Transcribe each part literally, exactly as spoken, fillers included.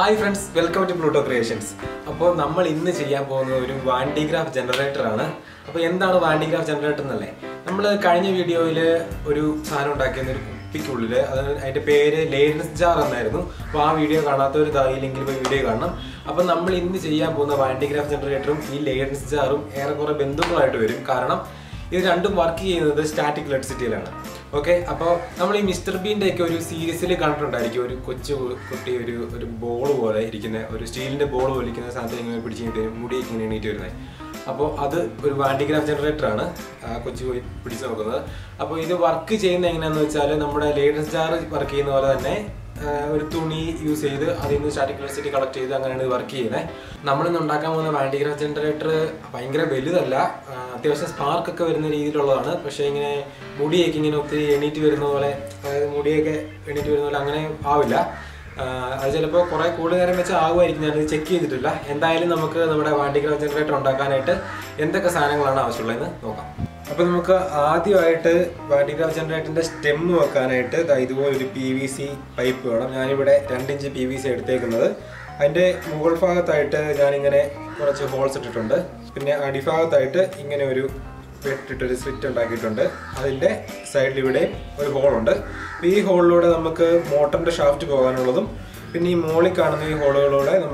Hi friends, welcome to Pluto Creations. Now, we are going to do a Van de Graaff Generator. What is a Van de Graaff Generator? In the last video, we have a lateness jar. We video a link to the video. Now, we are going to do a Van de Graaff Generator and lateness jar. Because this is a static electricity. Okay, so we have Mister Bean series. We have a bowl, a steel bowl, and that's a Van de Graaff generator. So, this work is a latest jar. We use a static electricity collected. We have a Van de Graaff generator. There is a spark in the middle, but in the moody aching in the native moody native langana. As a poor cold air, which I will check in the Dilla, and the island of the Van de Graaff generator on the canator, and the Cassana Lana Sulana. Upon the Van de Graaff generator, the stem of canator, the P V C pipe, ten inch P V C take another, and a Mughal father theatre, joining a holes at it. I defile that in pet restrict and like it under. I side live a hole under. We hold loader motor shaft to go on them. Pinny moly cannon hold loader,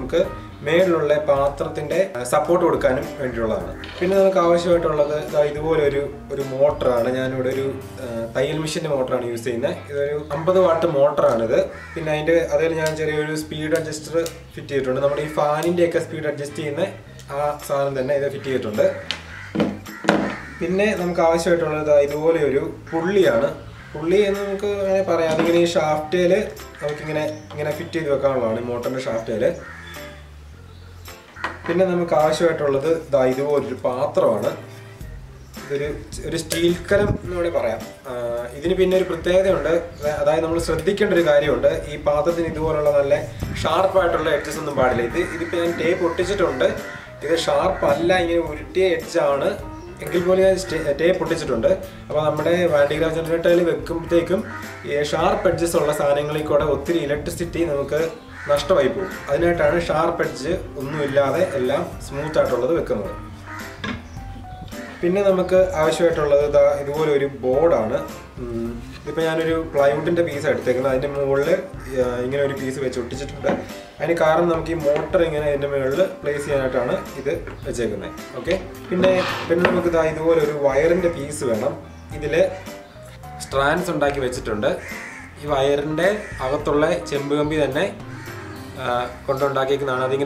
made lola path in day, support would cannon and roller. Pinna Kawashirt or the motor and you tile machine motor and you say umber water motor another. In other speed adjuster fit it on the fine take a speed adjust in. That's why we have to fit it. Then we have to use a pulley. A pulley is a shaft. We have to fit it in the motor shaft. Then we have to use a steel column. This is a sharp pattern. This is a tape. This is sharp and edge tape. We have sharp edges of electricity. That's why sharp edges are smooth. We have a board. We have a plywood piece. We have a piece. And we have a motor in the middle of the place. Okay? Then we have a wire piece. This is strands. This wire is a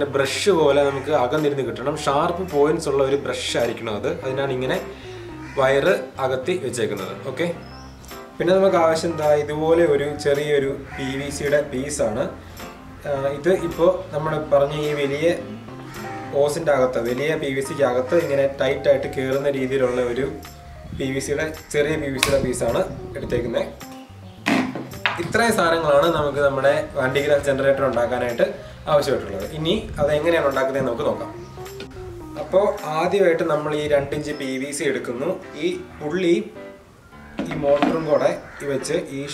brush. We have sharp points. Brush. That's wire. Okay? Then we have a P V C piece. This is the P V C P V C tight tight P V C piece. This is the Van de Graaff generator. This is the This motor is a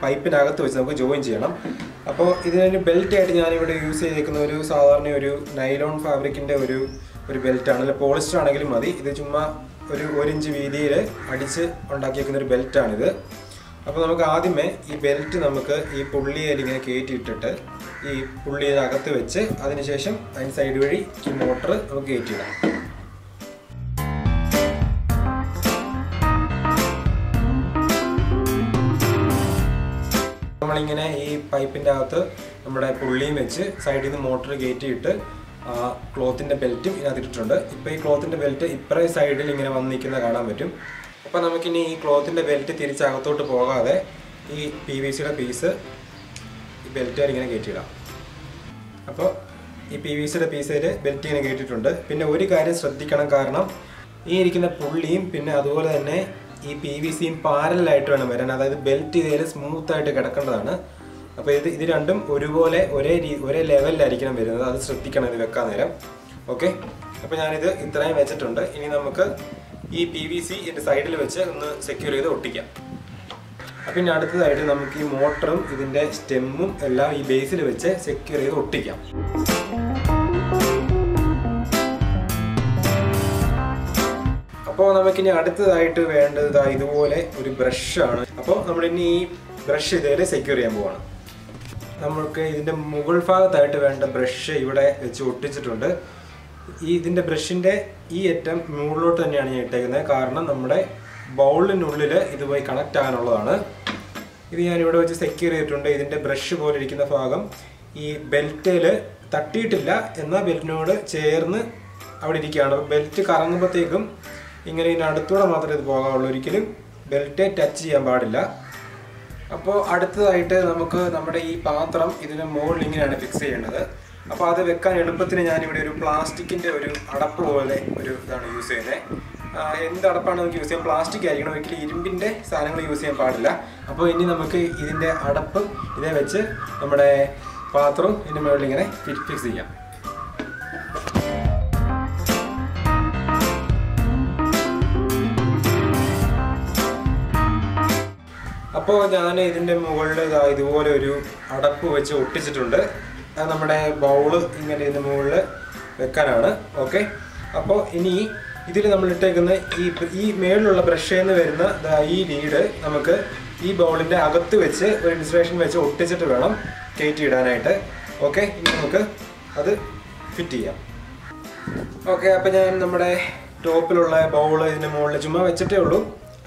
pipe. This belt is used nylon fabric. This is a orange V D. This is a belt. This belt. This belt. This belt. We have pipe in the pipe, side of the motor gate, cloth in the belt. Now, the cloth in the belt is on this side. Now, we have to take the cloth in the belt and take the P V C piece in the belt. Now, the P V C piece is in the belt. Now, one thing is that the pulley is in the belt. This P V C is parallel to the belt. It is smooth. It is one level. That is the okay? Now, I have to secure this P V C in the side. പിന്നെ അടുത്തതായിട്ട് നമുക്ക് ഈ മോട്ടറും ഇതിന്റെ സ്റ്റെമ്മും എല്ലാം ഈ ബേസിൽ വെച്ച് secure ചെയ്ത് ഒട്ടിക്കാം. അപ്പോൾ നമുക്കിനി അടുത്തതായിട്ട് വേണ്ടത് ഇതുപോലെ ഒരു ബ്രഷ് ആണ്. അപ്പോൾ നമ്മൾ ഇനി ഈ ബ്രഷ് ഇതിൽ സെക്യൂർ ചെയ്യാൻ പോവാണ്. നമുക്ക് ഇതിന്റെ മുകൾ ഭാഗത്തായിട്ട് വേണ്ട ബ്രഷ് ഇവിടെ വെച്ച് ഒട്ടിച്ചിട്ടുണ്ട്. ഈ ഇതിന്റെ ബ്രഷിന്റെ ഈ അറ്റം മുകളിലോട്ട് തന്നെയാണ് ഞാൻ ഇട്ടേക്കുന്നത്, കാരണം നമ്മുടെ ബൗളിനുള്ളിൽ ഇതുമായി കണക്റ്റ് ആകാനുള്ളതാണ്. ഇത് ഞാനിവിടെ വെച്ച് സെക്യൂർ ചെയ്തിട്ടുണ്ട്. ഇതിൻ്റെ ബ്രഷ് പോലെ ഇരിക്കുന്ന ഭാഗം ഈ ബെൽറ്റിൽ തട്ടിയിട്ടില്ല, എന്നാൽ ബെൽറ്റിനോട് ചേർന്ന് അവിടെ ഇരിക്കുകയാണ്. ബെൽറ്റ് കറങ്ങുമ്പോഴത്തേക്കും ഇങ്ങനെ ഇതിൻ്റെ അടുത്തൂടെ മാത്രമേ ഇത് പോകാവുള്ളൂ, ഒരിക്കലും ബെൽറ്റ് ടച്ച് ചെയ്യാൻ പാടില്ല. അപ്പോൾ അടുത്തതായിട്ട് നമുക്ക് നമ്മുടെ ഈ പാത്രം ഇതിൻ്റെ മുകളിൽ ഇങ്ങനെയാണ് ഫിക്സ് ചെയ്യേണ്ടത്. അപ്പോൾ അത് വെക്കാൻ എളുപ്പത്തിന് ഞാനിവിടെ ഒരു പ്ലാസ്റ്റിക്കിൻ്റെ ഒരു അടപ്പ് പോലെ ഒരു ഇതാണ് യൂസ് ചെയ്യുന്നത്. എന്ത് അടപ്പാണ് നമുക്ക് യൂസ് ചെയ്യാൻ, പ്ലാസ്റ്റിക് ആയിരിക്കണം, ഒരിക്കലും ഇരുമ്പിൻ്റെ സാധനങ്ങൾ യൂസ് ചെയ്യാൻ പാടില്ല. അപ്പോൾ ഇനി നമുക്ക് ഇതിൻ്റെ അടപ്പ് ഇതേ വെച്ച് നമ്മുടെ പാത്രവും ഇതിൻ്റെ മുകളിൽ ഇങ്ങനെ ഫിക്സ് ചെയ്യാം. അപ്പോൾ ഞാൻ ഇതിൻ്റെ മുകളിൽ ഇതുപോലെ ഒരു അടപ്പ് വെച്ച് ഒട്ടിച്ചിട്ടുണ്ട്. അത് നമ്മുടെ ബൗള് ഇങ്ങനെ ഇതിൻ്റെ മുകളിൽ വെക്കാനാണ്. ഓക്കെ, അപ്പോൾ ഇനി ഇതിൽ നമ്മൾ ഇട്ടേക്കുന്ന ഈ ഈ മേളിലുള്ള ബ്രഷിൽ നിന്ന് വരുന്ന ഈ ലീഡ് നമുക്ക് ഈ ബൗളിൻ്റെ അകത്ത് വെച്ച് ഒരു ഇൻസുലേഷൻ വെച്ച് ഒട്ടിച്ചിട്ട് വേണം കയറ്റി ഇടാനായിട്ട്. ഓക്കെ, ഇനി നമുക്ക് അത് ഫിറ്റ് ചെയ്യാം. ഓക്കെ, അപ്പോൾ ഞാൻ നമ്മുടെ ടോപ്പിലുള്ള ബൗള് ഇതിൻ്റെ മുകളിൽ ചുമ്മാ വെച്ചിട്ടേ ഉള്ളൂ,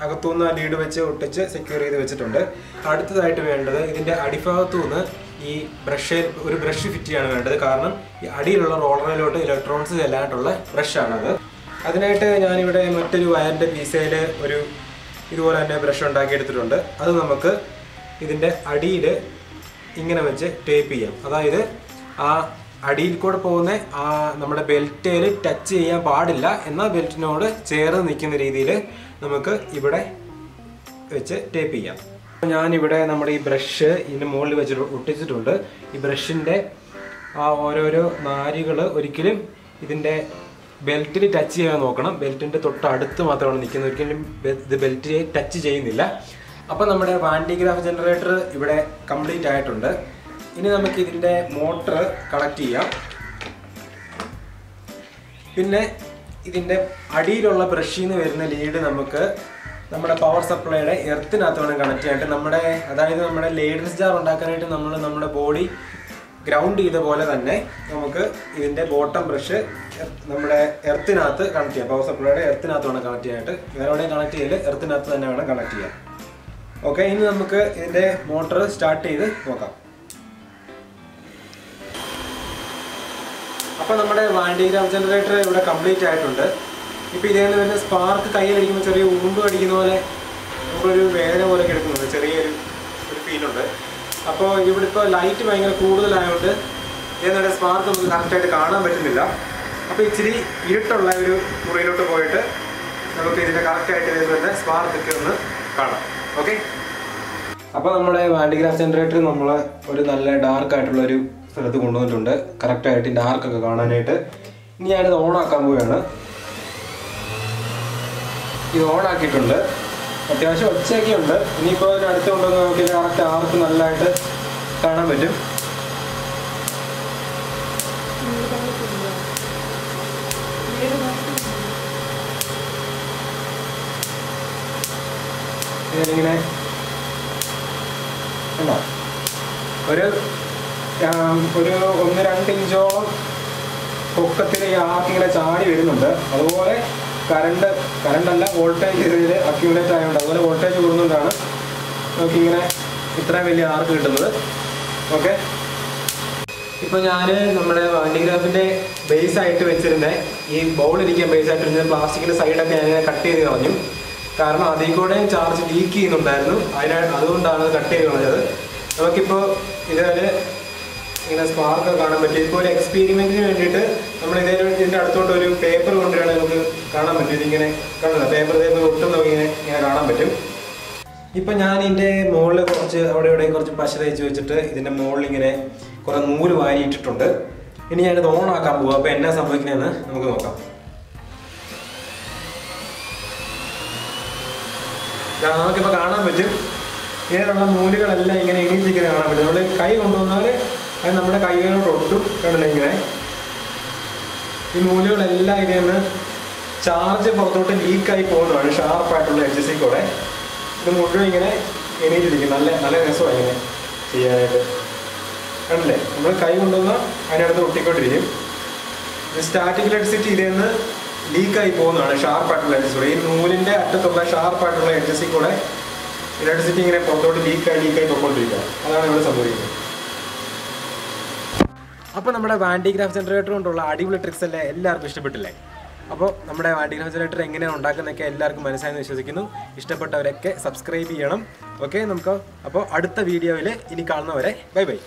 അകത്തുനിന്ന് ആ ലീഡ് വെച്ച് ഒട്ടിച്ച് സെക്യൂർ ചെയ്ത് വെച്ചിട്ടുണ്ട്. അടുത്തതായിട്ട് വേണ്ടത് ഇതിൻ്റെ അടിഭാഗത്തു നിന്ന് ഈ ബ്രഷ് ഒരു ബ്രഷ് ഫിറ്റ് ചെയ്യാണ് വേണ്ടത്, കാരണം ഈ അടിയിലുള്ള റോളറിലോട്ട് ഇലക്ട്രോൺസ് ചെല്ലാനായിട്ടുള്ള ബ്രഷാണത്. അതിനായിട്ട് ഞാനിവിടെ മറ്റൊരു വയറിൻ്റെ പീസയിൽ ഒരു ഇതുപോലെ തന്നെ ബ്രഷ് ഉണ്ടാക്കിയെടുത്തിട്ടുണ്ട്. അത് നമുക്ക് ഇതിൻ്റെ അടിയിൽ ഇങ്ങനെ വെച്ച് ടേപ്പ് ചെയ്യാം. അതായത് ആ അടിയിൽ കൂടെ പോകുന്ന ആ നമ്മുടെ ബെൽറ്റിൽ ടച്ച് ചെയ്യാൻ പാടില്ല, എന്നാൽ ബെൽറ്റിനോട് ചേർന്ന് നിൽക്കുന്ന രീതിയിൽ നമുക്ക് ഇവിടെ വെച്ച് ടേപ്പ് ചെയ്യാം. ഞാനിവിടെ നമ്മുടെ ഈ ബ്രഷ് ഇതിൻ്റെ മുകളിൽ വെച്ച് ഒട്ടിച്ചിട്ടുണ്ട്. ഈ ബ്രഷിൻ്റെ ആ ഓരോരോ നാരുകൾ ഒരിക്കലും ഇതിൻ്റെ ബെൽറ്റിൽ ടച്ച് ചെയ്യാൻ നോക്കണം. ബെൽറ്റിൻ്റെ തൊട്ട് അടുത്ത് മാത്രമാണ് നിൽക്കുന്നത്, ഒരിക്കലും ഇത് ബെൽറ്റ് ടച്ച് ചെയ്യുന്നില്ല. അപ്പോൾ നമ്മുടെ വാൻ ഡി ഗ്രാഫ് ജനറേറ്റർ ഇവിടെ കംപ്ലീറ്റ് ആയിട്ടുണ്ട്. ഇനി നമുക്ക് ഇതിൻ്റെ മോട്ടർ കണക്ട് ചെയ്യാം. പിന്നെ ഇതിൻ്റെ അടിയിലുള്ള ബ്രഷിൽ നിന്ന് വരുന്ന ലീഡ് നമുക്ക് നമ്മുടെ പവർ സപ്ലൈയുടെ എർത്തിനകത്ത് വേണം കണക്ട് ചെയ്യാനായിട്ട്. നമ്മുടെ അതായത് നമ്മുടെ ലേഡീസ് ജാർ ഉണ്ടാക്കാനായിട്ട് നമ്മൾ നമ്മുടെ ബോഡി ഗ്രൗണ്ട് ചെയ്ത പോലെ തന്നെ നമുക്ക് ഇതിൻ്റെ ബോട്ടം ബ്രഷ് നമ്മുടെ എർത്തിനകത്ത് കണക്ട് ചെയ്യാം. പവർ സപ്ലൈയുടെ എർത്തിനകത്ത് വേണം കണക്ട് ചെയ്യാനായിട്ട്, വേറെ എവിടെയും കണക്ട് ചെയ്യല് എർത്തിനകത്ത് തന്നെ വേണം കണക്ട് ചെയ്യാം. ഓക്കെ, ഇനി നമുക്ക് ഇതിൻ്റെ മോട്ടർ സ്റ്റാർട്ട് ചെയ്ത് നോക്കാം. അപ്പോൾ നമ്മുടെ വാൻ ഡി ഗ്രാഫ് ജനറേറ്റർ ഇവിടെ കംപ്ലീറ്റ് ആയിട്ടുണ്ട്. ഇപ്പോൾ ഇതേന്ന് തന്നെ സ്പാർക്ക് കയ്യിലടിക്കുമ്പോൾ ചെറിയ ഉറുമ്പ് അടിക്കുന്ന പോലെ നമ്മളൊരു വേദന പോലെയൊക്കെ എടുക്കുന്നുണ്ട്, ചെറിയൊരു ഒരു ഫീലുണ്ട്. അപ്പോൾ ഇവിടെ ഇപ്പോൾ ലൈറ്റ് ഭയങ്കര കൂടുതലായതുകൊണ്ട് ഇതേന്നൊരു സ്പാർക്ക് നമുക്ക് കറക്റ്റായിട്ട് കാണാൻ പറ്റുന്നില്ല. അപ്പോൾ ഇച്ചിരി ഇരുട്ടുള്ള ഒരു മുറിയിലോട്ട് പോയിട്ട് നമുക്ക് ഇതിൻ്റെ കറക്റ്റായിട്ട് ഇതേപോലെ സ്പാർക്കൊക്കെ ഒന്ന് കാണാം. ഓക്കെ, അപ്പോൾ നമ്മുടെ വാൻ ഡി ഗ്രാഫ് ജനറേറ്റർ നമ്മൾ ഒരു നല്ല ഡാർക്കായിട്ടുള്ളൊരു സ്ഥലത്ത് കൊണ്ടുവന്നിട്ടുണ്ട്, കറക്റ്റായിട്ട് ഡാർക്കൊക്കെ കാണാനായിട്ട്. ഇനി ഞാനിത് ഓണാക്കാൻ പോവുകയാണ്. ഇത് ഓണാക്കിയിട്ടുണ്ട്, അത്യാവശ്യം ഒച്ചയൊക്കെ ഉണ്ട്. ഇനിയിപ്പോൾ അടുത്ത് കൊണ്ടുവന്ന് നമുക്ക് ഇത് കറക്റ്റ് ആർക്ക് നല്ലതായിട്ട് കാണാൻ പറ്റും. ഇങ്ങനെ ഉണ്ടോ ഒരു ഒരു ഒന്ന് രണ്ട് ഇഞ്ചോളം പൊക്കത്തിന് ഈ ആർക്കിങ്ങനെ ചാടി വരുന്നുണ്ട്. അതുപോലെ കറണ്ട് കറണ്ടല്ല വോൾട്ടേജ് ഇതിൽ അക്യുമുലേറ്റ് ആയതുകൊണ്ട്, അതുപോലെ വോൾട്ടേജ് കൂടുന്നതുകൊണ്ടാണ് നമുക്കിങ്ങനെ ഇത്രയും വലിയ ആർക്ക് കിട്ടുന്നത്. ഓക്കെ, ഇപ്പോൾ ഞാൻ നമ്മുടെ വാൻ ഡി ഗ്രാഫിൻ്റെ ബേസായിട്ട് വെച്ചിരുന്ന ഈ ബൗളിരിക്കാൻ ബേസായിട്ട് വരുന്ന പ്ലാസ്റ്റിക്കിൻ്റെ സൈഡൊക്കെ ഞാനിങ്ങനെ കട്ട് ചെയ്ത് കളഞ്ഞു, കാരണം അതിൽ കൂടെ ചാർജ് ലീക്ക് ചെയ്യുന്നുണ്ടായിരുന്നു. അതിനാ അതുകൊണ്ടാണ് അത് കട്ട് ചെയ്ത് കളഞ്ഞത്. നമുക്കിപ്പോൾ ഇതിൽ ഇങ്ങനെ സ്പാർക്ക് കാണാൻ പറ്റും. ഇപ്പോൾ ഒരു എക്സ്പീരിമെൻറ്റിന് വേണ്ടിയിട്ട് നമ്മൾ ഇതേ ഇതിൻ്റെ അടുത്തോട്ട് ഒരു പേപ്പർ കൊണ്ടുവരാൻ നമുക്ക് കാണാൻ പറ്റും. ഇതിങ്ങനെ കാണുന്നില്ല, പേപ്പർ ഇതേ ഒട്ടും നമുക്ക് ഇങ്ങനെ ഇങ്ങനെ കാണാൻ പറ്റും. ഇപ്പം ഞാൻ ഇതിൻ്റെ മുകളിൽ കുറച്ച് അവിടെ ഇവിടെ കുറച്ച് പശ തേച്ച് വെച്ചിട്ട് ഇതിൻ്റെ മുകളിൽ ഇങ്ങനെ കുറേ നൂല് വാരിയിട്ടിട്ടുണ്ട്. ഇനി ഞാനിത് ഓണാക്കാൻ പോകും. അപ്പോൾ എന്നാ സംഭവിക്കുന്നതെന്ന് നമുക്ക് നോക്കാം. നമുക്കിപ്പോൾ കാണാൻ പറ്റും ഏറെയുള്ള നൂലുകളെല്ലാം ഇങ്ങനെ എണീറ്റിങ്ങനെ കാണാൻ പറ്റും. നമ്മൾ കൈ കൊണ്ടുവന്നാൽ അത് നമ്മുടെ കൈകളിലോട്ട് ഒട്ടും കണ്ടില്ല. ഇങ്ങനെ ഈ നൂലുകളെല്ലാം ഇങ്ങനെ ചാർജ് പുറത്തോട്ട് ലീക്കായി പോകുന്നതാണ് ഷാർപ്പായിട്ടുള്ള എഡ്ജസിൽ കൂടെ. ഇത് മുഴുവൻ ഇങ്ങനെ എണീറ്റിരിക്കും. നല്ല നല്ല രസമാണ് ഇങ്ങനെ ചെയ്യാനായിട്ട്. കണ്ടില്ലേ, നമ്മൾ കൈ കൊണ്ടുവന്നാൽ അതിനടുത്ത് ഒട്ടിക്കൊണ്ടിരിക്കും. സ്റ്റാറ്റിക് ഇലക്ട്രിസിറ്റി ഇതിൽ നിന്ന് ലീക്കായി പോകുന്നതാണ് ഷാർപ്പായിട്ടുള്ള എഡ്ജസ് കൂടെ. ഈ നൂലിൻ്റെ അറ്റത്തുള്ള ഷാർപ്പായിട്ടുള്ള എഡ്ജസിൽ കൂടെ ഇലക്ട്രിസിറ്റി ഇങ്ങനെ പുറത്തോട്ട് ലീക്കായി ലീക്കായി പോയിക്കൊണ്ടിരിക്കുക. അതാണ് ഇവിടെ സംഭവിക്കുന്നത്. അപ്പോൾ നമ്മുടെ വാൻ ഡി ഗ്രാഫ് ജനറേറ്റർ കൊണ്ടുള്ള അടിപൊളി ട്രിക്സ് എല്ലാം എല്ലാവർക്കും ഇഷ്ടപ്പെട്ടില്ലേ? അപ്പോൾ നമ്മുടെ വാൻ ഡി ഗ്രാഫ് ജനറേറ്റർ എങ്ങനെയാണ് ഉണ്ടാക്കുന്നതൊക്കെ എല്ലാവർക്കും മനസ്സിലായെന്ന് വിശ്വസിക്കുന്നു. ഇഷ്ടപ്പെട്ടവരൊക്കെ സബ്സ്ക്രൈബ് ചെയ്യണം. ഓക്കെ, നമുക്ക് അപ്പോൾ അടുത്ത വീഡിയോയിൽ ഇനി കാണുന്നവരെ ബൈ ബൈ.